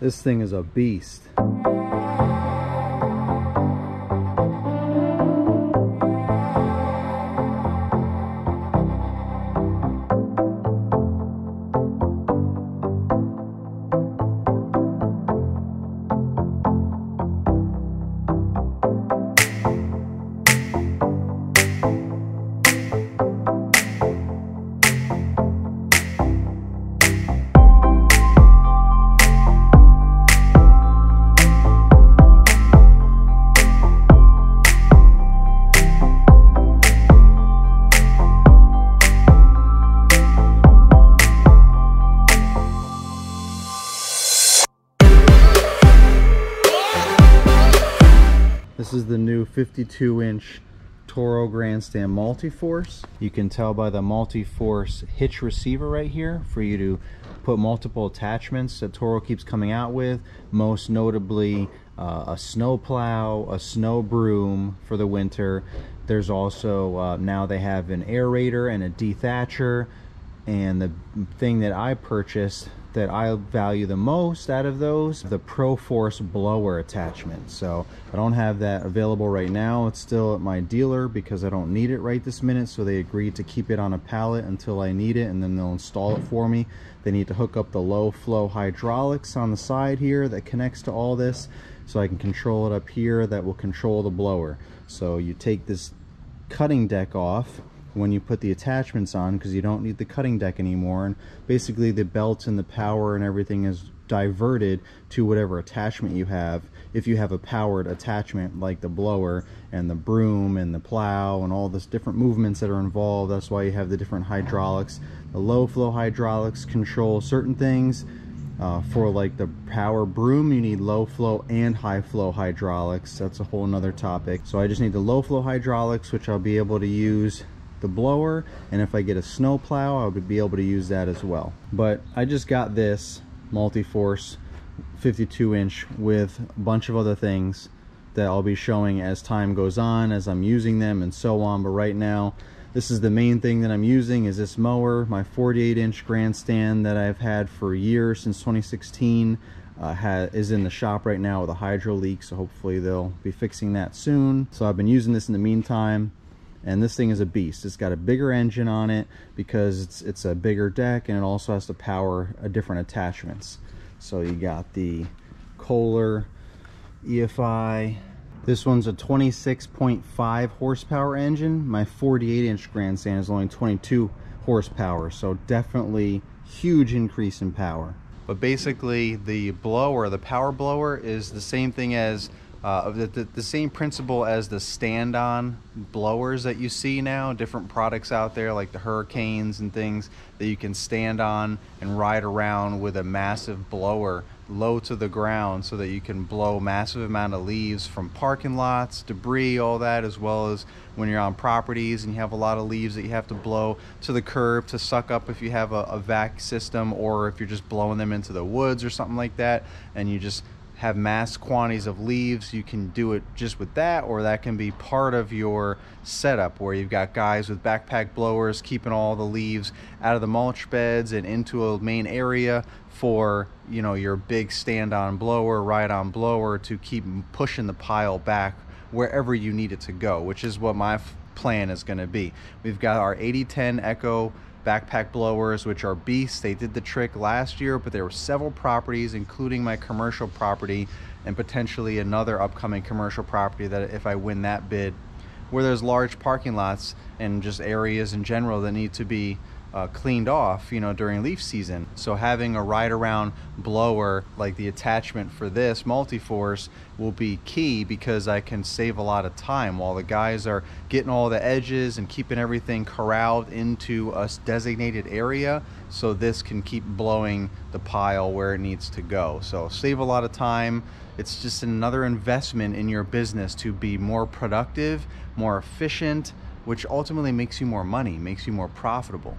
This thing is a beast. This is the new 52-inch Toro Grandstand Multiforce. You can tell by the Multiforce hitch receiver right here for you to put multiple attachments that Toro keeps coming out with, most notably a snow plow, a snow broom for the winter. There's also, now they have an aerator and a dethatcher, and the thing that I purchased that I value the most out of those, the ProForce blower attachment. So I don't have that available right now. It's still at my dealer because I don't need it right this minute. So they agreed to keep it on a pallet until I need it, and then they'll install it for me. They need to hook up the low flow hydraulics on the side here that connects to all this, so I can control it up here. That will control the blower. So you take this cutting deck off when you put the attachments on, because you don't need the cutting deck anymore, and basically the belt and the power and everything is diverted to whatever attachment you have. If you have a powered attachment like the blower and the broom and the plow and all this different movements that are involved, that's why you have the different hydraulics. The low flow hydraulics control certain things. For like the power broom, you need low flow and high flow hydraulics. That's a whole nother topic. So I just need the low flow hydraulics, which I'll be able to use the blower, and if I get a snow plow, I would be able to use that as well. But I just got this Multiforce 52-inch with a bunch of other things that I'll be showing as time goes on, as I'm using them and so on. But right now, this is the main thing that I'm using, is this mower, my 48-inch grandstand that I've had for years since 2016. Is in the shop right now with a hydro leak, so hopefully they'll be fixing that soon. So I've been using this in the meantime. And this thing is a beast. It's got a bigger engine on it because it's a bigger deck, and it also has to power different attachments. So you got the Kohler EFI. This one's a 26.5 horsepower engine. My 48-inch grandstand is only 22 horsepower, so definitely huge increase in power. But basically the blower, the power blower, is the same thing as the same principle as the stand-on blowers that you see now, different products out there like the Hurricanes and things that you can stand on and ride around with a massive blower low to the ground, so that you can blow massive amount of leaves from parking lots, debris, all that, as well as when you're on properties and you have a lot of leaves that you have to blow to the curb to suck up if you have a vac system, or if you're just blowing them into the woods or something like that, and you just have mass quantities of leaves. You can do it just with that, or that can be part of your setup where you've got guys with backpack blowers keeping all the leaves out of the mulch beds and into a main area for, you know, your big stand-on blower, ride-on blower, to keep pushing the pile back wherever you need it to go, which is what my plan is going to be. We've got our 8010 Echo backpack blowers, which are beasts. They did the trick last year, but there were several properties, including my commercial property and potentially another upcoming commercial property, that if I win that bid, where there's large parking lots and just areas in general that need to be cleaned off, you know, during leaf season. So having a ride around blower like the attachment for this Multiforce will be key, because I can save a lot of time while the guys are getting all the edges and keeping everything corralled into a designated area, so this can keep blowing the pile where it needs to go. So save a lot of time. It's just another investment in your business to be more productive, more efficient, which ultimately makes you more money, makes you more profitable.